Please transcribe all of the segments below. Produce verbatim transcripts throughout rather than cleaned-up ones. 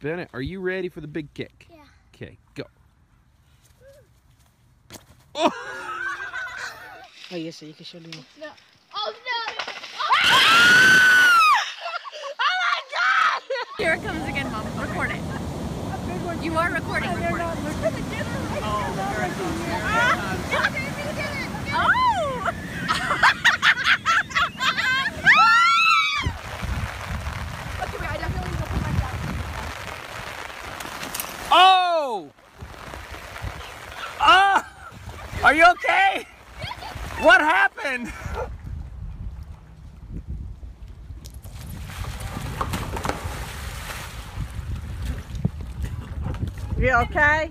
Bennett, are you ready for the big kick? Yeah. Okay, go. Oh! Oh, yes, sir, you can show me. No. Oh, no! Oh, ah! Oh my God! Here it comes again, Mom. Record it. You are recording. Record it. Oh, here it comes. Here ah! It comes. Oh! Oh! Are you okay? What happened? You okay? I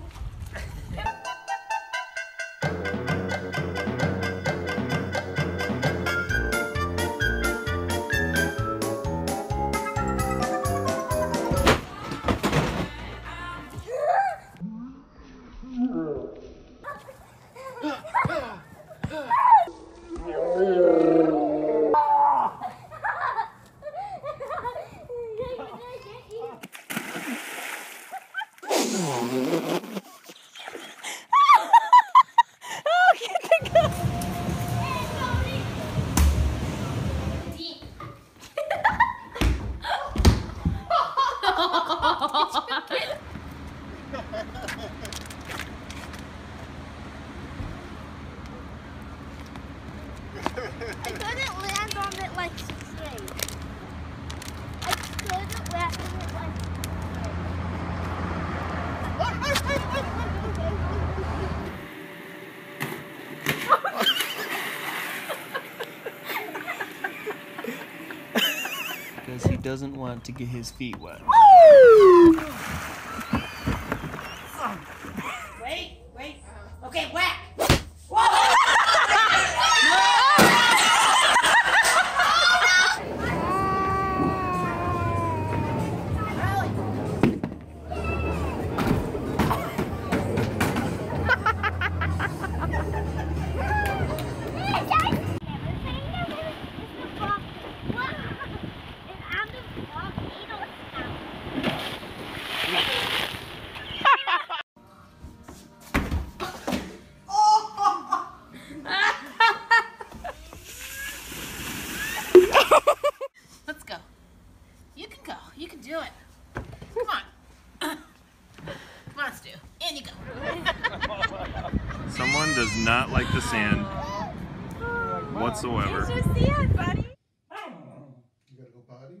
couldn't land on it like six days. I couldn't land on it like six days. Because he doesn't want to get his feet wet. Wait, wait. Okay, whack. Someone does not like the sand whatsoever. It's just sand, buddy. You gotta go potty?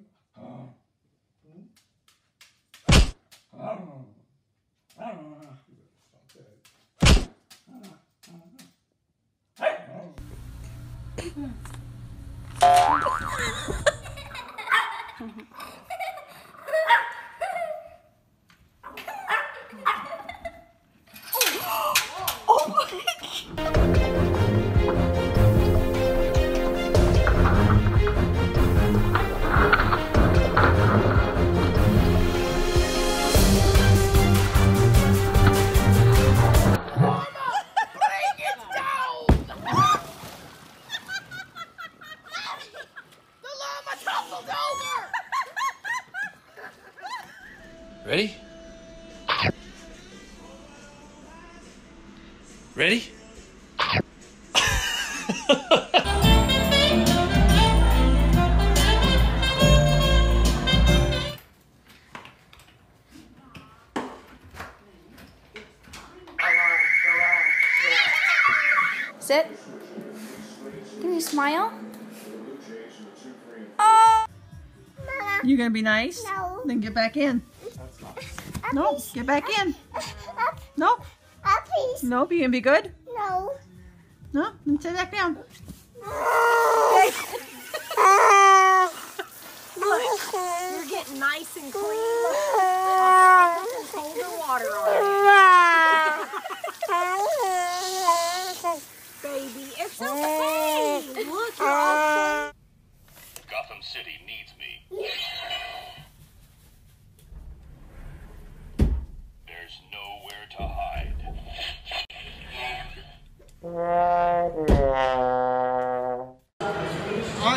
Ready? Ready? Sit. Can you smile? Oh. You gonna be nice? No. Then get back in. No, please. Get back in. Uh, uh, no. Uh, please. No, you gonna be good? No. No, then sit back down. Okay. Look, you're getting nice and clean. I'll put some colder water on. Baby, it's okay. Look, you're all clean. Gotham City needs me. To hide. Alright,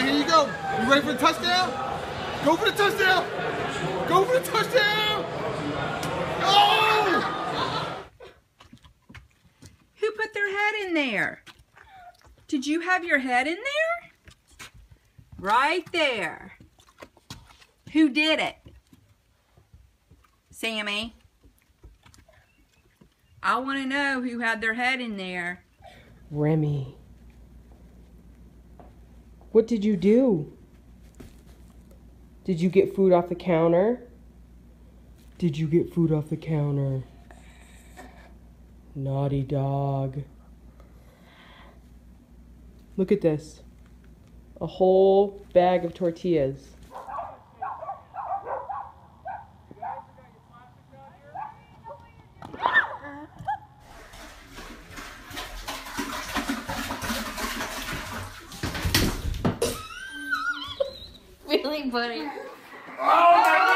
here you go. You ready for the touchdown? Go for the touchdown! Go for the touchdown! in there? Did you have your head in there? Right there. Who did it? Sammy. I want to know who had their head in there. Remy. What did you do? Did you get food off the counter? Did you get food off the counter? Naughty dog. Look at this. A whole bag of tortillas. Really, buddy? Oh my God!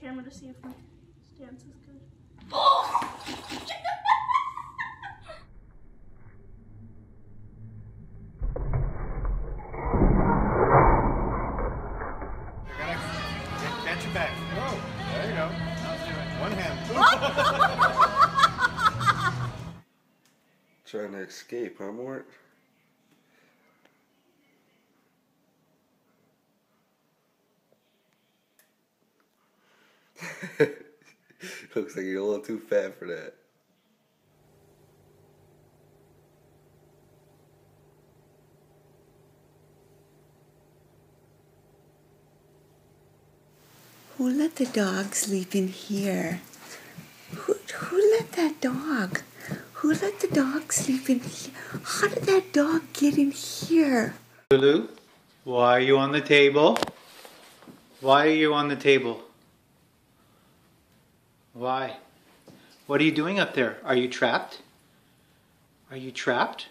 Camera to see if my stance is good. Oh! You're gonna catch it back. Oh, there you go. One hand. Trying to escape, huh, Mort? Looks like you're a little too fat for that. Who let the dog sleep in here? Who, who let that dog? Who let the dog sleep in here? How did that dog get in here? Lulu, why are you on the table? Why are you on the table? Why? What are you doing up there? Are you trapped? Are you trapped?